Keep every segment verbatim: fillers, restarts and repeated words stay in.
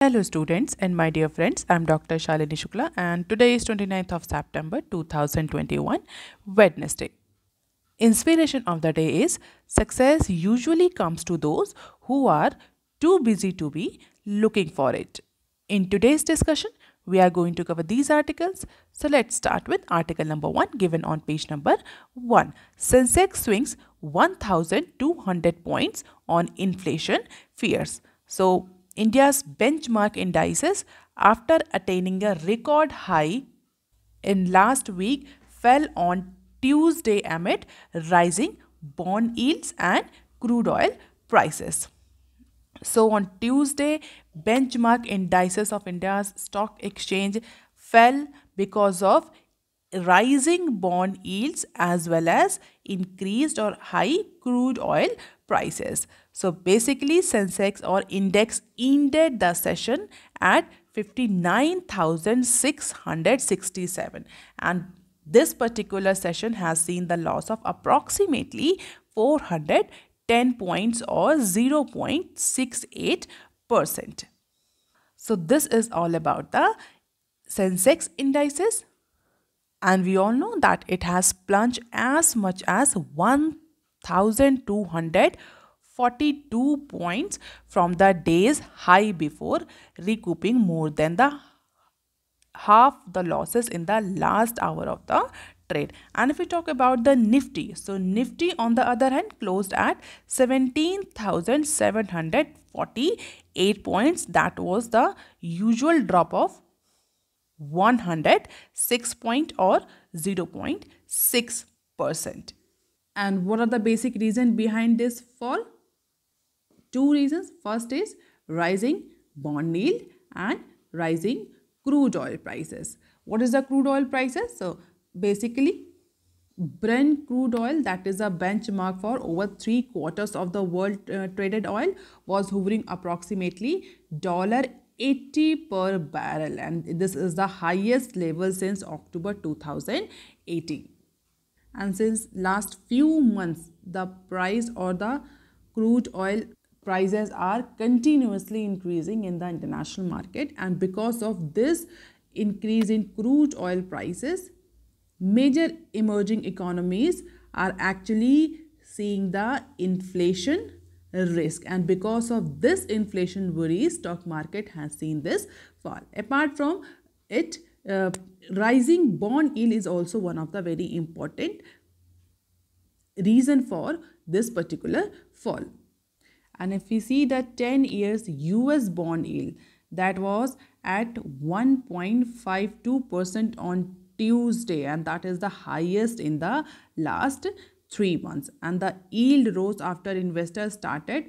Hello students and my dear friends, I am Dr Shalini Shukla and today is twenty-ninth of September two thousand twenty-one, Wednesday. Inspiration of the day is success usually comes to those who are too busy to be looking for it. In today's discussion, we are going to cover these articles. So let's start with article number one given on page number one. Sensex swings one thousand two hundred points on inflation fears. So India's benchmark indices, after attaining a record high in last week, fell on Tuesday amid rising bond yields and crude oil prices. So on Tuesday, benchmark indices of India's stock exchange fell because of rising bond yields as well as increased or high crude oil prices. So basically, Sensex or index ended the session at fifty-nine thousand six hundred sixty-seven, and this particular session has seen the loss of approximately four hundred ten points or zero point six eight percent. So this is all about the Sensex indices, and we all know that it has plunged as much as one thousand two hundred forty-two points from the day's high before recouping more than the half the losses in the last hour of the trade. And if we talk about the Nifty, so Nifty on the other hand closed at seventeen thousand seven hundred forty-eight points. That was the usual drop of one hundred six point or zero point six percent. And what are the basic reason behind this fall? Two reasons. First is rising bond yield and rising crude oil prices. What is the crude oil prices? So basically, Brent crude oil, that is a benchmark for over three quarters of the world uh, traded oil, was hovering approximately dollar eighty per barrel, and this is the highest level since October two thousand eighteen. And since last few months, the price or the crude oil prices are continuously increasing in the international market, and because of this increase in crude oil prices, major emerging economies are actually seeing the inflation risk, and because of this inflation worries, stock market has seen this fall. Apart from it, uh, rising bond yield is also one of the very important reason for this particular fall. And if we see the ten years U S bond yield, that was at one point five two percent on Tuesday, and that is the highest in the last three months, and the yield rose after investors started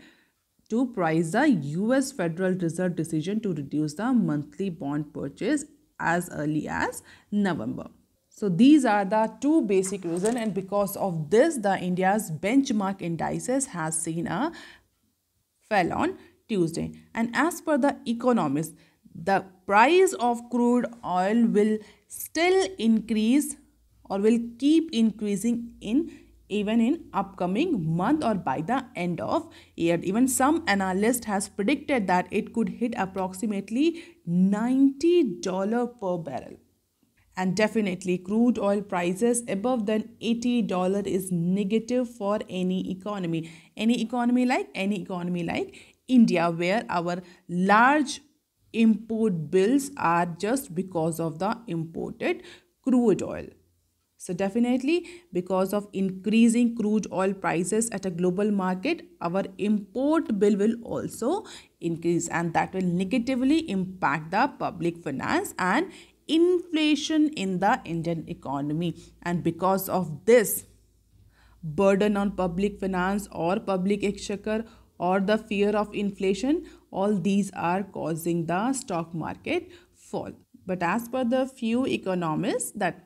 to price the U S Federal Reserve decision to reduce the monthly bond purchase as early as November. So these are the two basic reasons, and because of this, the India's benchmark indices has seen a fall on Tuesday. And as per the economists, the price of crude oil will still increase or will keep increasing in even in upcoming month or by the end of year. Even some analyst has predicted that it could hit approximately ninety dollars per barrel. And definitely crude oil prices above than eighty dollars is negative for any economy. Any economy like any economy like India, where our large import bills are just because of the imported crude oil. So definitely, because of increasing crude oil prices at a global market, our import bill will also increase, and that will negatively impact the public finance and inflation in the Indian economy. And because of this burden on public finance or public exchequer or the fear of inflation, all these are causing the stock market fall. But as per the few economists, that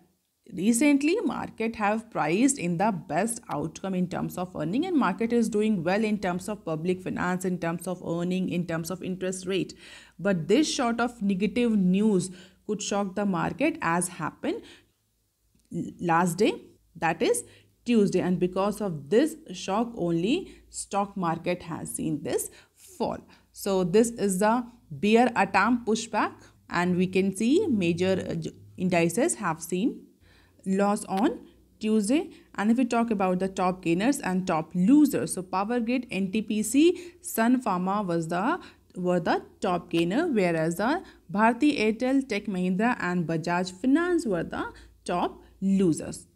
recently market have priced in the best outcome in terms of earning, and market is doing well in terms of public finance, in terms of earning, in terms of interest rate. But this shot of negative news could shock the market as happened last day, that is Tuesday, and because of this shock only stock market has seen this fall. So this is the bear a term pushback, and we can see major indices have seen loss on Tuesday. And if we talk about the top gainers and top losers, so Power Grid, N T P C, Sun Pharma was the were the top gainer, whereas the Bharti Airtel, Tech Mahindra, and Bajaj Finance were the top losers.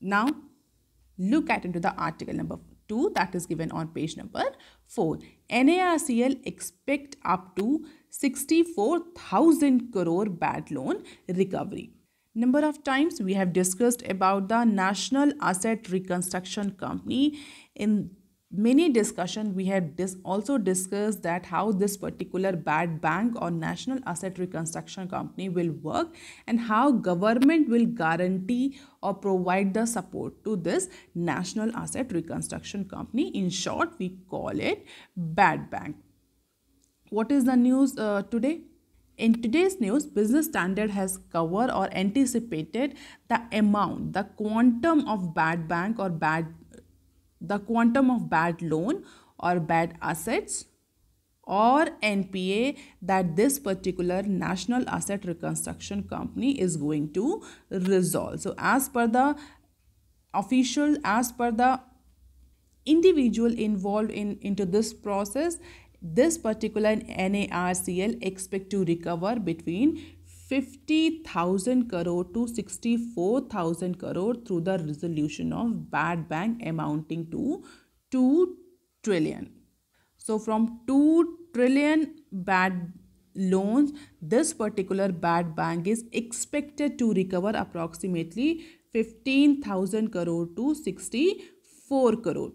Now look at into the article number two that is given on page number four. N A R C L expect up to sixty-four thousand crore bad loan recovery. Number of times we have discussed about the National Asset Reconstruction Company. In many discussion we have dis also discussed that how this particular bad bank or National Asset Reconstruction Company will work and how government will guarantee or provide the support to this National Asset Reconstruction Company. In short, we call it bad bank. What is the news uh, today? In today's news, Business Standard has covered or anticipated the amount, the quantum of bad bank or bad, the quantum of bad loan or bad assets or N P A that this particular National Asset Reconstruction Company is going to resolve. So as per the official, as per the individual involved in into this process, this particular N A R C L expect to recover between fifty thousand crore to sixty-four thousand crore through the resolution of bad bank, amounting to two trillion. So from two trillion bad loans, this particular bad bank is expected to recover approximately fifteen thousand crore to sixty-four crore.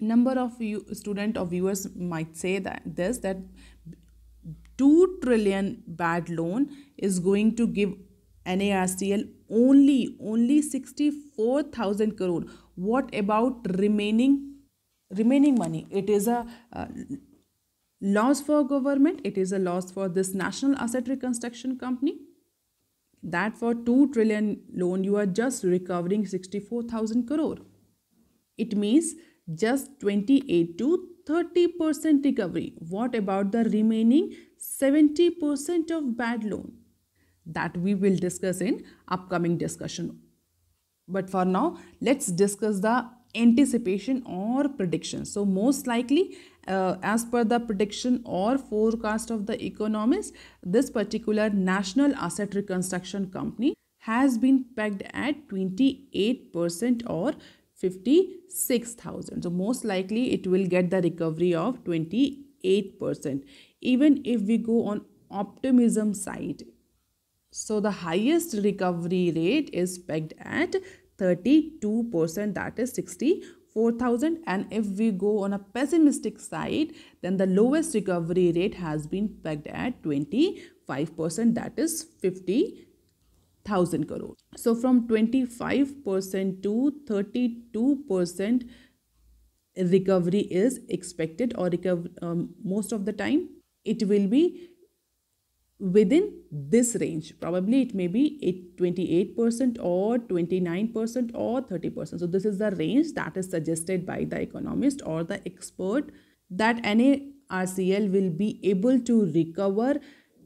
Number of you student or viewers might say that this that two trillion bad loan is going to give N A R C L only only sixty-four thousand crore. What about remaining remaining money? It is a uh, loss for government, it is a loss for this National Asset Reconstruction Company, that for two trillion loan you are just recovering sixty-four thousand crore. It means just twenty-eight to thirty percent recovery. What about the remaining seventy percent of bad loan? That we will discuss in upcoming discussion. But for now, let's discuss the anticipation or prediction. So most likely, uh, as per the prediction or forecast of the economist, this particular National Asset Reconstruction Company has been pegged at twenty-eight percent or fifty-six thousand. So most likely it will get the recovery of twenty-eight percent. Even if we go on optimism side, so the highest recovery rate is pegged at thirty-two percent, that is sixty-four thousand. And if we go on a pessimistic side, then the lowest recovery rate has been pegged at twenty-five percent, that is fifty thousand crore. So from twenty-five percent to thirty-two percent recovery is expected, or recover um, most of the time it will be within this range. Probably it may be twenty-eight percent or twenty-nine percent or thirty percent. So this is the range that is suggested by the economist or the expert, that N A R C L will be able to recover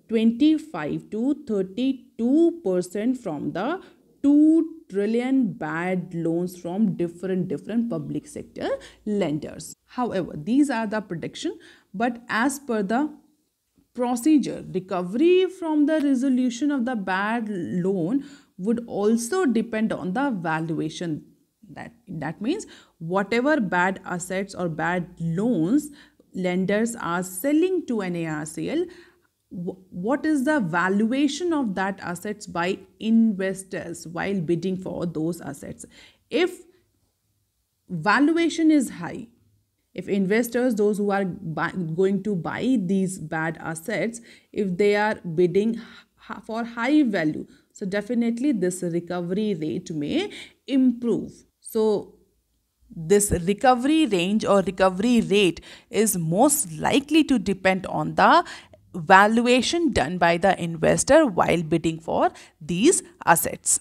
twenty-five to thirty-two percent from the two trillion bad loans from different different public sector lenders. However, these are the prediction, but as per the procedure, recovery from the resolution of the bad loan would also depend on the valuation. That, that means whatever bad assets or bad loans lenders are selling to N A R C L, what is the valuation of that assets by investors while bidding for those assets? If valuation is high, if investors, those who are buy, going to buy these bad assets, if they are bidding for high value, so definitely this recovery rate may improve. So this recovery range or recovery rate is most likely to depend on the valuation done by the investor while bidding for these assets.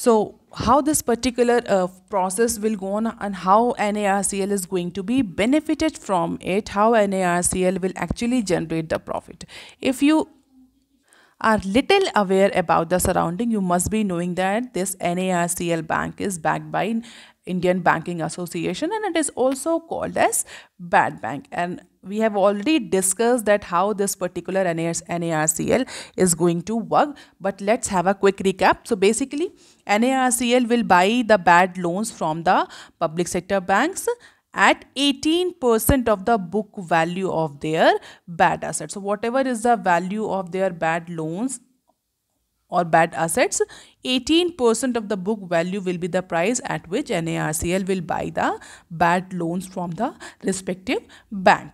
So how this particular uh, process will go on and how N A R C L is going to be benefited from it, how N A R C L will actually generate the profit. If you are little aware about the surrounding, you must be knowing that this N A R C L bank is backed by Indian Banking Association and it is also called as bad bank. And we have already discussed that how this particular N A R C L is going to work, but let's have a quick recap. So basically, N A R C L will buy the bad loans from the public sector banks at eighteen percent of the book value of their bad assets. So whatever is the value of their bad loans or bad assets, eighteen percent of the book value will be the price at which N A R C L will buy the bad loans from the respective bank.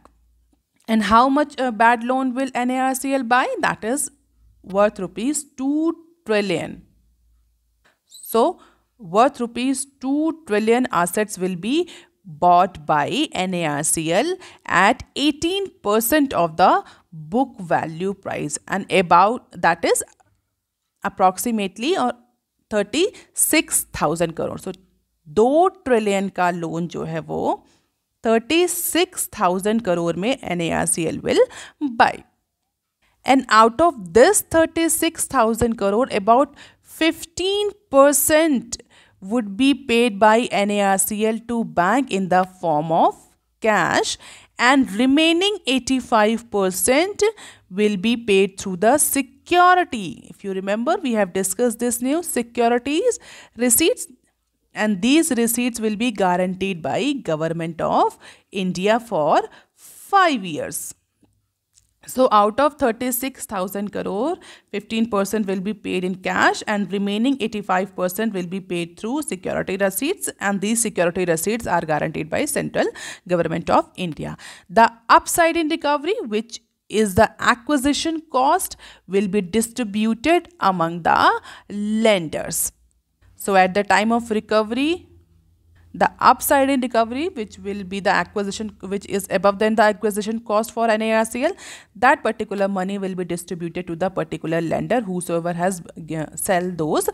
And how much a bad loan will N A R C L buy? That is worth rupees two trillion. So worth rupees two trillion assets will be bought by N A R C L at eighteen percent of the book value price, and about that is approximately और thirty-six thousand crore. So दो trillion का loan जो है वो thirty-six thousand crore में N A R C L will buy. And out of this thirty-six thousand crore, about fifteen percent would be paid by N A R C L to bank in the form of cash, and remaining eighty-five percent will be paid through the security. If you remember, we have discussed this new securities receipts, and these receipts will be guaranteed by Government of India for five years. So out of thirty-six thousand crore, fifteen percent will be paid in cash and remaining eighty-five percent will be paid through security receipts, and these security receipts are guaranteed by Central Government of India. The upside in recovery, which is the acquisition cost, will be distributed among the lenders. So at the time of recovery, the upside in recovery, which will be the acquisition, which is above than the acquisition cost for N A R C L, that particular money will be distributed to the particular lender, whosoever has sell those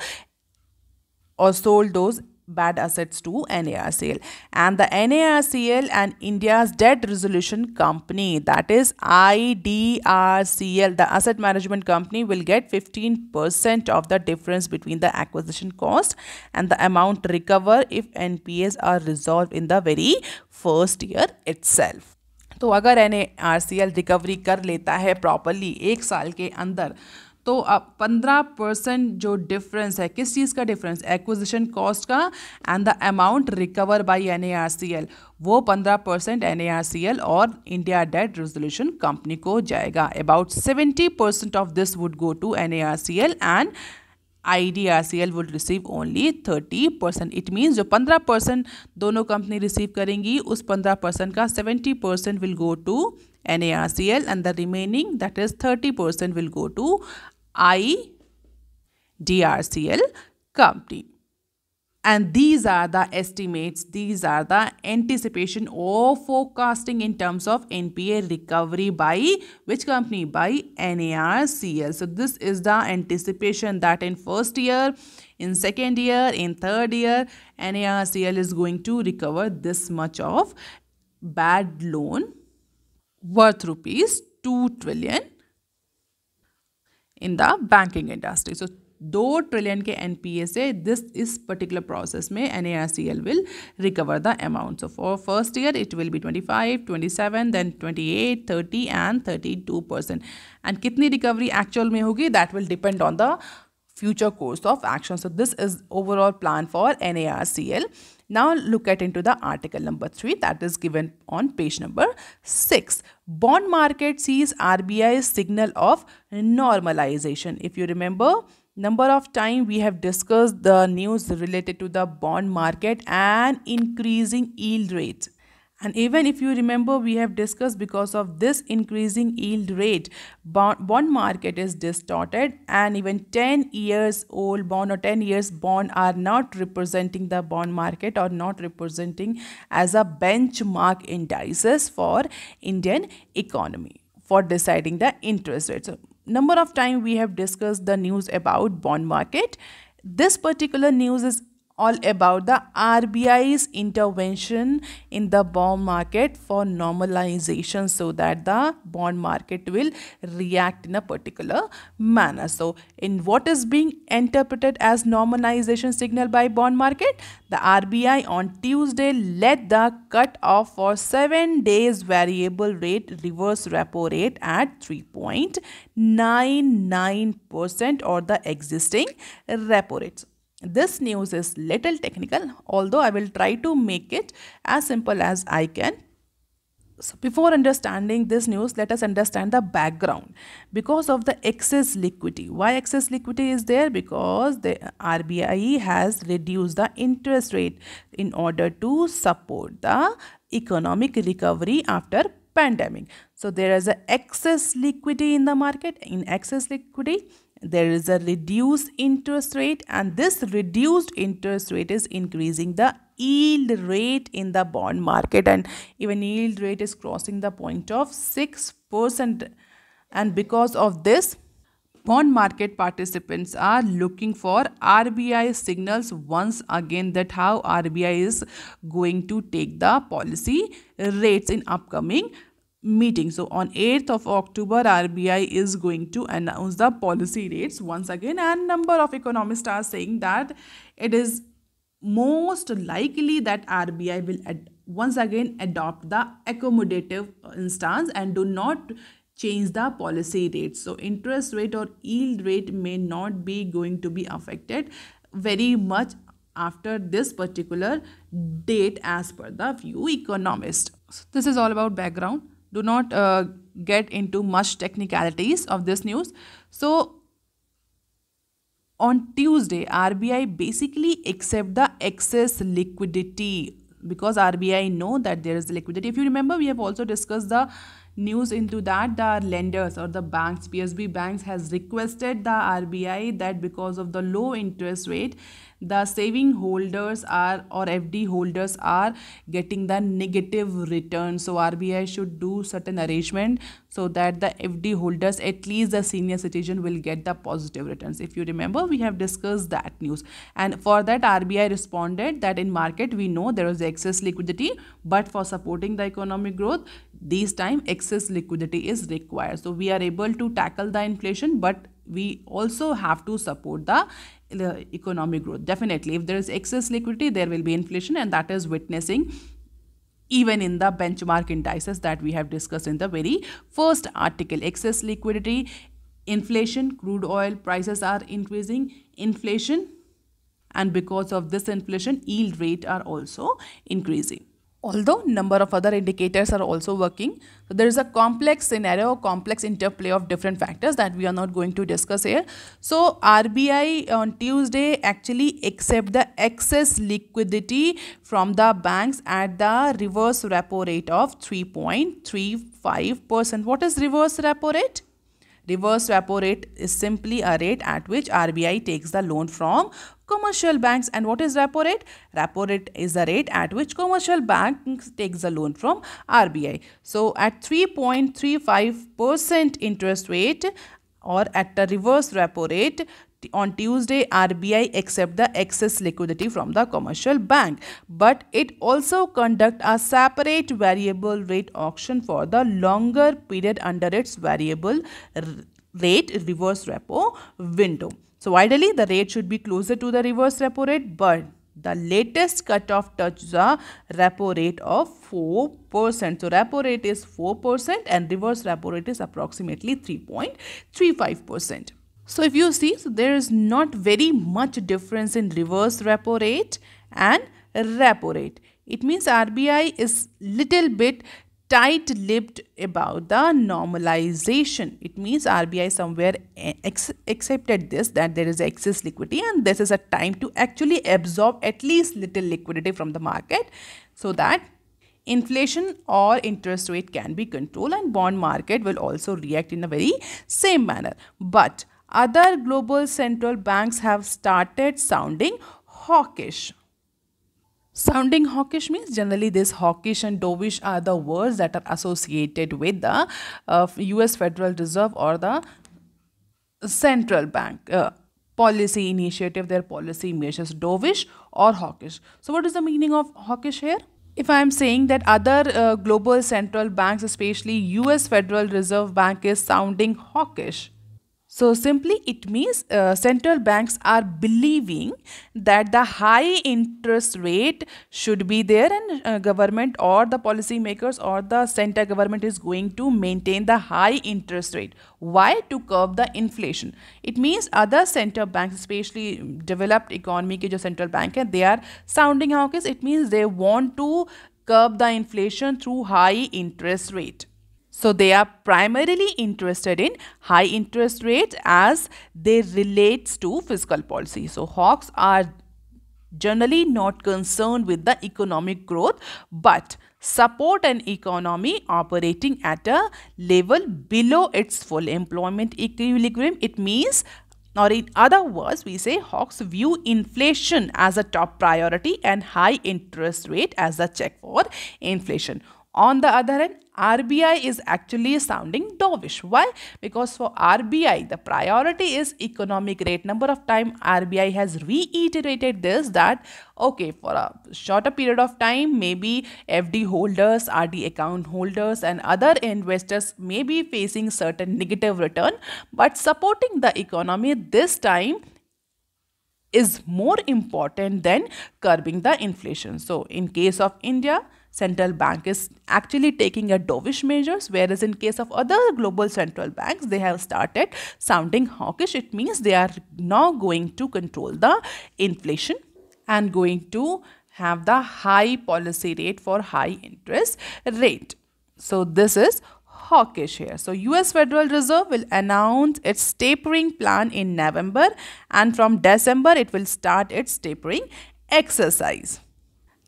or sold those bad assets to N A R C L. And the N A R C L and India's Debt Resolution Company, that is I D R C L, the asset management company, will get fifteen percent of the difference between the acquisition cost and the amount recovered if N P As are resolved in the very first year itself. तो अगर N A R C L recovery कर लेता है properly एक साल के अंदर, तो अब पंद्रह परसेंट जो डिफरेंस है, किस चीज़ का डिफरेंस, एक्विजिशन कॉस्ट का and the amount recover by N A R C L, वो पंद्रह percent N A R C L और इंडिया डेट रेजोल्यूशन कंपनी को जाएगा. About seventy percent of this would go to N A R C L and I D R C L would receive only thirty percent. It means जो पंद्रह percent दोनों company receive करेंगी, उस पंद्रह percent का seventy percent will go to N A R C L and the remaining, that is thirty percent, will go to I D R C L company. And these are the estimates, these are the anticipation or forecasting in terms of N P A recovery by which company? By N A R C L. So this is the anticipation that in first year, in second year, in third year, N A R C L is going to recover this much of bad loan worth rupees two trillion in the banking industry. So दो trillion के N P A से this इस particular process में N A R C L will recover the amount. So for first year it will be twenty-five, twenty-seven, then twenty-eight, thirty and thirty-two percent. And कितनी recovery actual में होगी, that will depend on the future course of action. So this is overall plan for N A R C L. Now look at into the article number three, that is given on page number six. Bond market sees R B I's signal of normalization. If you remember, number of time we have discussed the news related to the bond market and increasing yield rate. And even if you remember, we have discussed because of this increasing yield rate, bond, bond market is distorted, and even ten years old bond or ten years bond are not representing the bond market or not representing as a benchmark indices for Indian economy for deciding the interest rates. So number of time we have discussed the news about bond market this particular news is all about the R B I's intervention in the bond market for normalization, so that the bond market will react in a particular manner. So in what is being interpreted as normalization signal by bond market, the R B I on Tuesday let the cut off for seven days variable rate reverse repo rate at three point nine nine percent or the existing repo rates. This news is little technical, although I will try to make it as simple as I can. So before understanding this news, let us understand the background. Because of the excess liquidity. Why excess liquidity is there? Because the R B I has reduced the interest rate in order to support the economic recovery after pandemic. So there is an excess liquidity in the market. In excess liquidity, there is a reduced interest rate, and this reduced interest rate is increasing the yield rate in the bond market, and even yield rate is crossing the point of six percent, and because of this bond market participants are looking for R B I signals once again that how R B I is going to take the policy rates in upcoming meeting. So on eighth of October, R B I is going to announce the policy rates once again, and number of economists are saying that it is most likely that R B I will ad once again adopt the accommodative stance and do not change the policy rate. So interest rate or yield rate may not be going to be affected very much after this particular date as per the few economists. So this is all about background. Do not uh, get into much technicalities of this news. So on Tuesday, R B I basically accept the excess liquidity, because R B I know that there is liquidity. If you remember, we have also discussed the news into that the lenders or the banks, P S B banks has requested the R B I that because of the low interest rate, the saving holders are or F D holders are getting the negative return. So R B I should do certain arrangement so that the F D holders, at least the senior citizen, will get the positive returns. If you remember, we have discussed that news, and for that R B I responded that in market we know there is excess liquidity, but for supporting the economic growth, this time excess liquidity is required. So we are able to tackle the inflation, but we also have to support the the economic growth. Definitely, if there is excess liquidity, there will be inflation, and that is witnessing even in the benchmark indices that we have discussed in the very first article. Excess liquidity, inflation, crude oil prices are increasing, inflation, and because of this inflation, yield rate are also increasing. Although number of other indicators are also working, so there is a complex scenario, complex interplay of different factors that we are not going to discuss here. So R B I on Tuesday actually accept the excess liquidity from the banks at the reverse repo rate of three point three five percent. What is reverse repo rate? Reverse repo rate is simply a rate at which R B I takes the loan from commercial banks. And what is repo rate? Repo rate is the rate at which commercial banks takes the loan from R B I. So at three point three five percent interest rate or at the reverse repo rate, on Tuesday, R B I accept the excess liquidity from the commercial bank, but it also conduct a separate variable rate auction for the longer period under its variable rate reverse repo window. So ideally, the rate should be closer to the reverse repo rate, but the latest cutoff touches the repo rate of four percent. So repo rate is four percent and reverse repo rate is approximately three point three five percent. So if you see, so there is not very much difference in reverse repo rate and repo rate. It means R B I is little bit tight-lipped about the normalization. It means R B I somewhere accepted this, that there is excess liquidity, and this is a time to actually absorb at least little liquidity from the market so that inflation or interest rate can be controlled, and bond market will also react in a very same manner. But other global central banks have started sounding hawkish. Sounding hawkish means generally this hawkish and dovish are the words that are associated with the uh, U S Federal Reserve or the central bank. Uh, policy initiative, their policy measures, dovish or hawkish. So what is the meaning of hawkish here? If I am saying that other uh, global central banks, especially U S Federal Reserve Bank, is sounding hawkish, so simply it means uh, central banks are believing that the high interest rate should be there, and uh, government or the policymakers or the center government is going to maintain the high interest rate. Why? To curb the inflation. It means other central banks, especially developed economy के जो central bank है, they are sounding hawkish. It means they want to curb the inflation through high interest rate. So they are primarily interested in high interest rates as they relates to fiscal policy. So hawks are generally not concerned with the economic growth, but support an economy operating at a level below its full employment equilibrium. It means, or in other words, we say hawks view inflation as a top priority and high interest rate as a check for inflation. On the other hand, R B I is actually sounding dovish. Why? Because for R B I, the priority is economic rate. Number of time R B I has reiterated this, that okay, for a shorter period of time, maybe F D holders, R D account holders and other investors may be facing certain negative return, but supporting the economy this time is more important than curbing the inflation. So in case of India, central bank is actually taking a dovish measures, whereas in case of other global central banks, they have started sounding hawkish. It means they are now going to control the inflation and going to have the high policy rate for high interest rate. So this is hawkish here. So U S Federal Reserve will announce its tapering plan in November, and from December it will start its tapering exercise.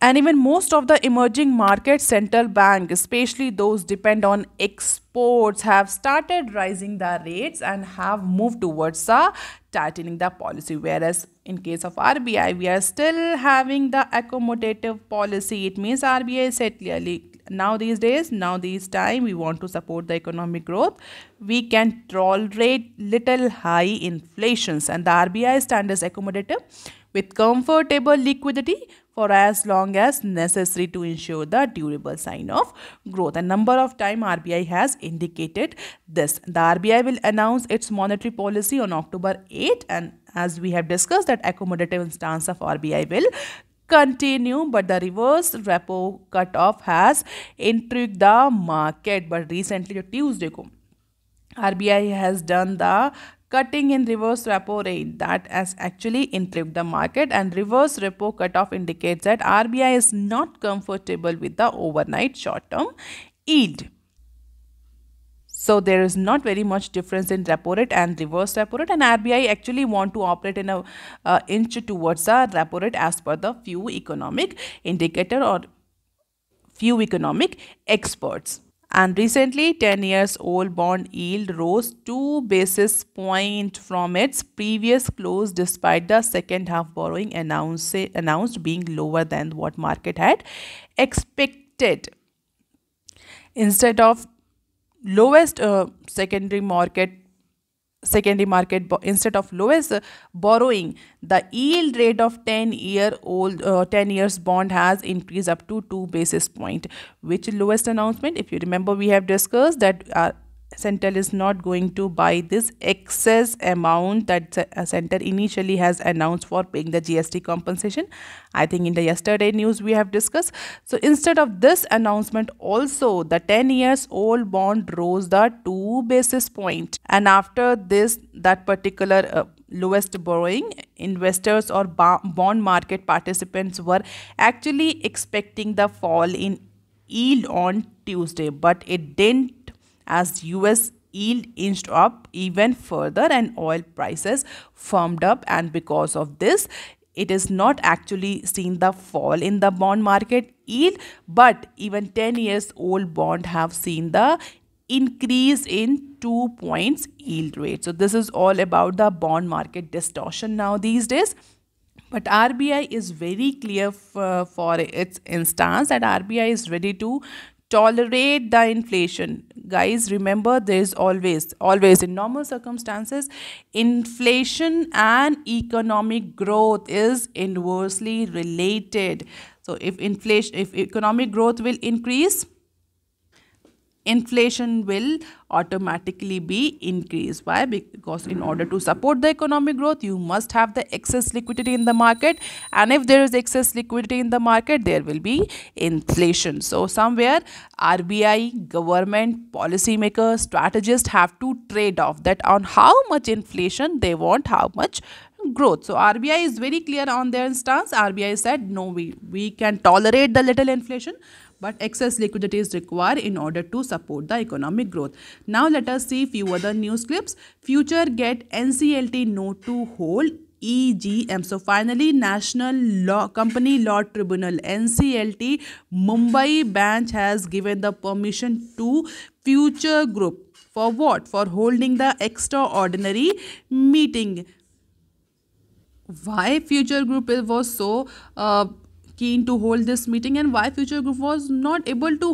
And even most of the emerging markets, central banks, especially those depend on exports, have started rising the rates and have moved towards uh, tightening the policy. Whereas in case of R B I, we are still having the accommodative policy. It means R B I said clearly, now these days, now these time, we want to support the economic growth. We can tolerate little high inflations, and the R B I stands accommodative with comfortable liquidity for as long as necessary to ensure the durable sign of growth. A number of times R B I has indicated this. The R B I will announce its monetary policy on October eighth, and as we have discussed, that accommodative stance of R B I will continue, but the reverse repo cutoff has intrigued the market. But recently, Tuesday ko, R B I has done the cutting in reverse repo rate that has actually intrigued the market, and reverse repo cutoff indicates that R B I is not comfortable with the overnight short-term yield. So there is not very much difference in repo rate and reverse repo rate, and R B I actually want to operate in a uh, inch towards the repo rate as per the few economic indicator or few economic experts. And recently, ten years old bond yield rose two basis points from its previous close, despite the second half borrowing announced, announced being lower than what market had expected. Instead of lowest uh, secondary market, secondary market instead of lowest borrowing, the yield rate of ten year old uh, ten years bond has increased up to two basis point, which lowest announcement, if you remember, we have discussed that uh, Central is not going to buy this excess amount that uh, Central initially has announced for paying the G S T compensation. I think in the yesterday news we have discussed. So instead of this announcement also, the ten years old bond rose the two basis point, and after this, that particular uh, lowest borrowing, investors or bond market participants were actually expecting the fall in yield on Tuesday, but it didn't, as U S yield inched up even further and oil prices firmed up, and because of this, it is not actually seen the fall in the bond market yield, but even ten years old bond have seen the increase in two points yield rate. So this is all about the bond market distortion now these days. But R B I is very clear for, for its instance that R B I is ready to tolerate the inflation. Guys, remember there is always, always in normal circumstances, inflation and economic growth is inversely related. So if inflation, if economic growth will increase, inflation will automatically be increased. Why? Because in order to support the economic growth, you must have the excess liquidity in the market, and if there is excess liquidity in the market, there will be inflation. So somewhere R B I, government, policymakers, strategists have to trade off that on how much inflation they want, how much growth. So R B I is very clear on their stance. R B I said no, we, we can tolerate the little inflation, but excess liquidity is required in order to support the economic growth. Now let us see few other news clips. Future get N C L T note to hold E G M. So finally, National Law Company Law Tribunal N C L T Mumbai bench has given the permission to Future Group for what? For holding the extraordinary meeting. Why Future Group was so uh, keen to hold this meeting, and why Future Group was not able to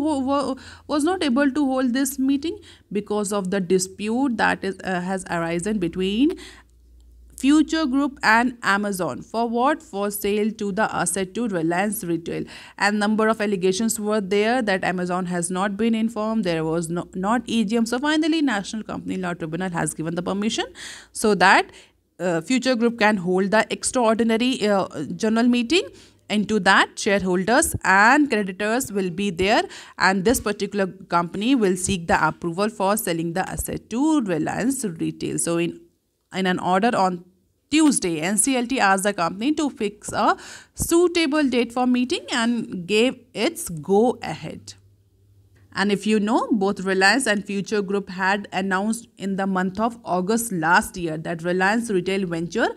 was not able to hold this meeting? Because of the dispute that is uh, has arisen between Future Group and Amazon for what? For sale to the asset to Reliance Retail. And number of allegations were there that Amazon has not been informed, there was no, not E G M. So finally, National Company Law Tribunal has given the permission so that Uh, Future Group can hold the extraordinary uh, general meeting. Into that, shareholders and creditors will be there, and this particular company will seek the approval for selling the asset to Reliance Retail. So in, in an order on Tuesday, N C L T asked the company to fix a suitable date for meeting and gave its go-ahead. And if you know, both Reliance and Future Group had announced in the month of August last year that Reliance Retail Venture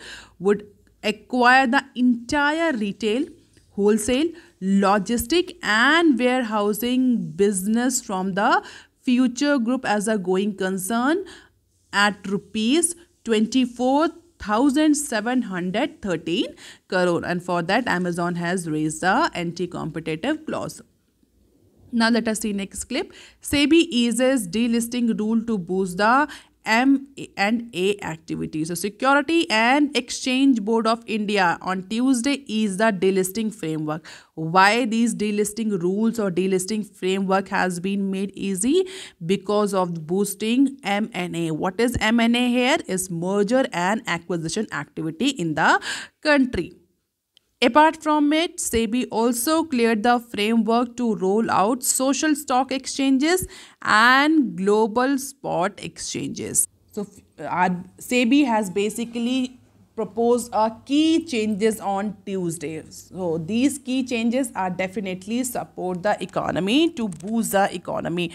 would acquire the entire retail, wholesale, logistic and warehousing business from the Future Group as a going concern at rupees twenty-four thousand seven hundred thirteen crore, and for that Amazon has raised the anti-competitive clause. Now let us see next clip. SEBI eases delisting rule to boost the M and A activity. So Security and Exchange Board of India on Tuesday eased the delisting framework. Why these delisting rules or delisting framework has been made easy? Because of boosting M and A. What is M and A here? Is merger and acquisition activity in the country. Apart from it, SEBI also cleared the framework to roll out social stock exchanges and global spot exchanges. So uh, SEBI has basically proposed a key changes on Tuesday. So these key changes are definitely support the economy, to boost the economy,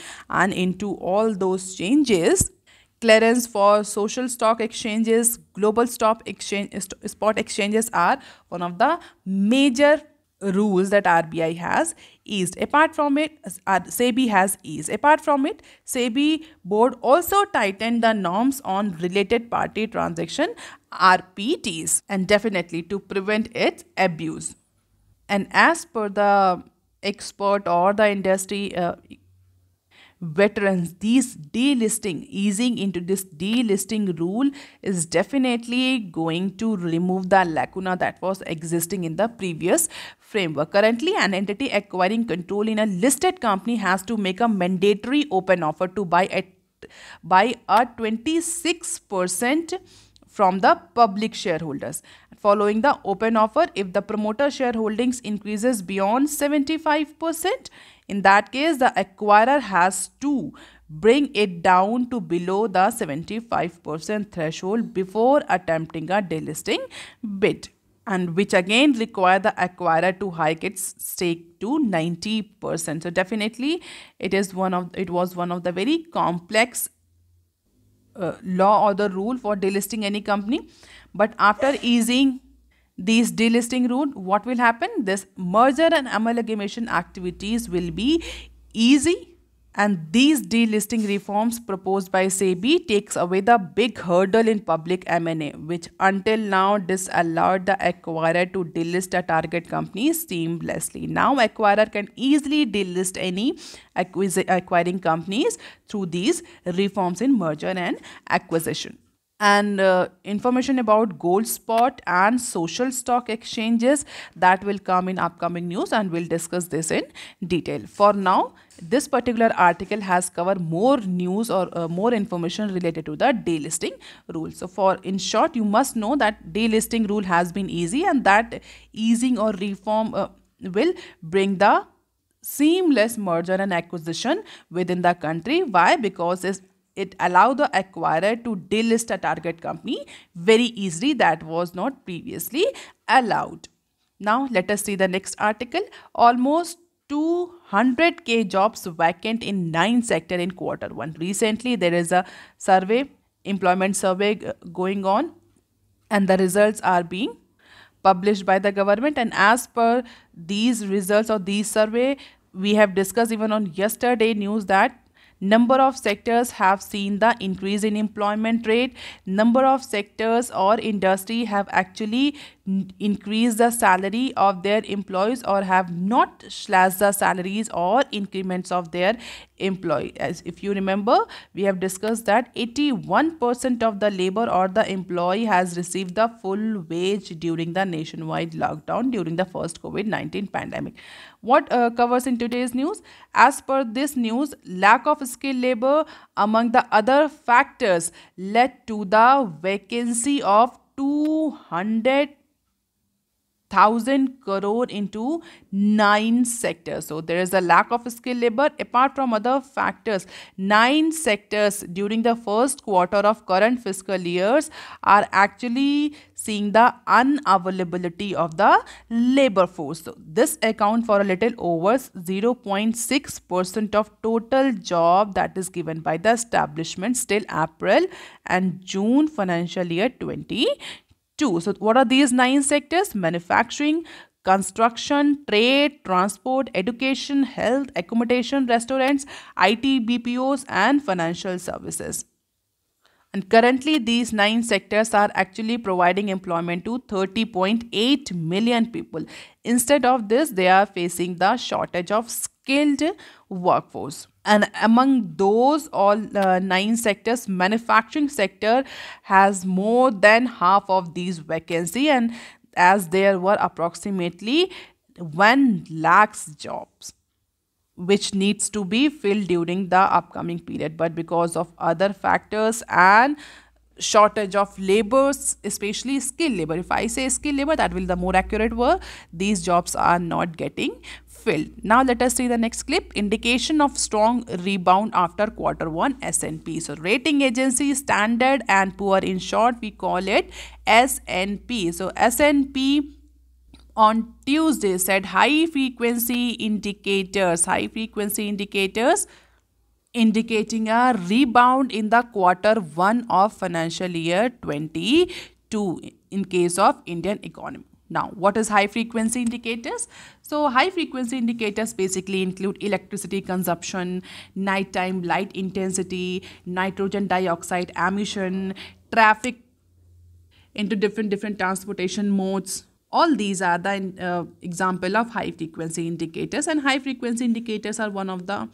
and into all those changes, clearance for social stock exchanges, global stock exchange, spot exchanges are one of the major rules that R B I has eased. Apart from it, SEBI has eased. Apart from it, SEBI board also tightened the norms on related party transaction R P Ts, and definitely to prevent its abuse. And as per the expert or the industry uh, veterans, these delisting, easing into this delisting rule is definitely going to remove the lacuna that was existing in the previous framework. Currently, an entity acquiring control in a listed company has to make a mandatory open offer to buy at by a twenty-six percent from the public shareholders. Following the open offer, if the promoter shareholdings increases beyond seventy-five percent, in that case, the acquirer has to bring it down to below the seventy-five percent threshold before attempting a delisting bid, and which again require the acquirer to hike its stake to ninety percent. So definitely, it is one of it was one of the very complex uh, law or the rule for delisting any company. But after easing these delisting rule, what will happen? This merger and amalgamation activities will be easy, And these delisting reforms proposed by SEBI takes away the big hurdle in public M and A, which until now disallowed the acquirer to delist a target company seamlessly. Now acquirer can easily delist any acquiring companies through these reforms in merger and acquisition. And uh, information about gold spot and social stock exchanges, that will come in upcoming news and we'll discuss this in detail. For now, this particular article has covered more news or uh, more information related to the delisting rule. So for in short, you must know that delisting rule has been easy, and that easing or reform uh, will bring the seamless merger and acquisition within the country. Why? Because it's It allowed the acquirer to delist a target company very easily. That was not previously allowed. Now let us see the next article. Almost two hundred K jobs vacant in nine sectors in quarter one. Recently there is a survey, employment survey going on, and the results are being published by the government. And as per these results or these survey, we have discussed even on yesterday news that number of sectors have seen the increase in employment rate. Number of sectors or industry have actually increased the salary of their employees or have not slashed the salaries or increments of their employee. As if you remember, we have discussed that eighty-one percent of the labor or the employee has received the full wage during the nationwide lockdown during the first COVID nineteen pandemic. What uh, covers in today's news? As per this news, lack of skilled labor among the other factors led to the vacancy of two hundred thousand crore into nine sectors. So there is a lack of skilled labor. Apart from other factors, nine sectors during the first quarter of current fiscal years are actually seeing the unavailability of the labor force. So this accounts for a little over zero point six percent of total job that is given by the establishment till April and June financial year twenty twenty-two. So what are these nine sectors? Manufacturing, construction, trade, transport, education, health, accommodation, restaurants, I T, B P Os and financial services. And currently these nine sectors are actually providing employment to thirty point eight million people. Instead of this, they are facing the shortage of skilled workforce. And among those all uh, nine sectors, manufacturing sector has more than half of these vacancy, and as there were approximately one lakh jobs which needs to be filled during the upcoming period. But because of other factors and shortage of labors, especially skilled labor, if I say skilled labor, that will be the more accurate word, these jobs are not getting filled. Now let us see the next clip. Indication of strong rebound after quarter one, S and P. So rating agency Standard and Poor, in short we call it S and P. So S and P on Tuesday said high frequency indicators, high frequency indicators indicating a rebound in the quarter one of financial year twenty-two in case of Indian economy. Now, what is high frequency indicators? So high frequency indicators basically include electricity consumption, nighttime light intensity, nitrogen dioxide emission, traffic into different different transportation modes. All these are the uh, example of high frequency indicators, and high frequency indicators are one of the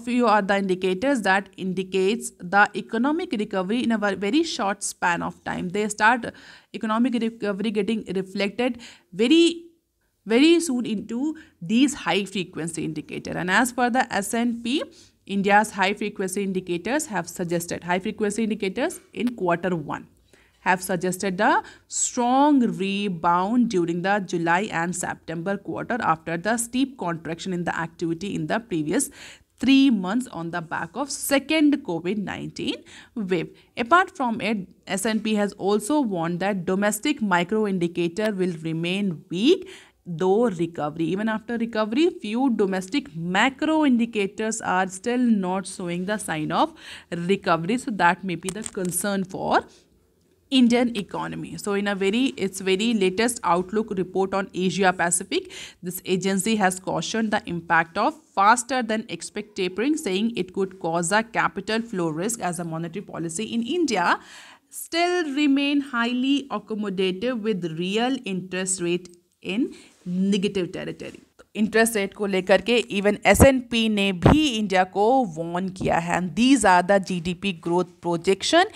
Of you are the indicators that indicates the economic recovery in a very short span of time. They start economic recovery getting reflected very, very soon into these high frequency indicator. And as per the S and P, India's high frequency indicators have suggested high frequency indicators in quarter one have suggested the strong rebound during the July and September quarter after the steep contraction in the activity in the previous three months on the back of second COVID nineteen wave. Apart from it, S and P has also warned that domestic micro indicator will remain weak, though recovery. Even after recovery, few domestic macro indicators are still not showing the sign of recovery. So that may be the concern for Indian economy. So in a very, its very latest outlook report on Asia Pacific, this agency has cautioned the impact of faster than expected tapering, saying it could cause a capital flow risk as a monetary policy in India still remain highly accommodative with real interest rate in negative territory. Interest rate को लेकर के even S and P ने भी India को warn किया है. And these are the GDP growth projection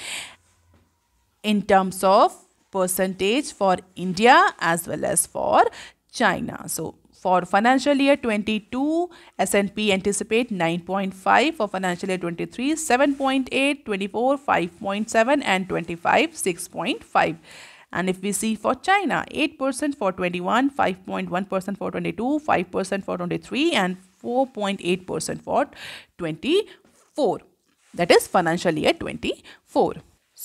in terms of percentage for India as well as for China. So for financial year twenty two S and P anticipate nine point five, for financial year twenty three seven point eight, twenty four five point seven and twenty five six point five. And if we see for China, eight percent for twenty-one, five point one percent for twenty-two, five percent for twenty-three and four point eight percent for twenty-four. That is financial year twenty-four.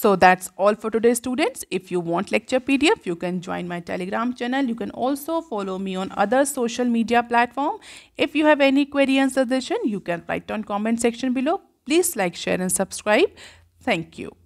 So that's all for today, students. If you want lecture P D F, you can join my Telegram channel. You can also follow me on other social media platform. If you have any query and suggestion, you can write on comment section below. Please like, share and subscribe. Thank you.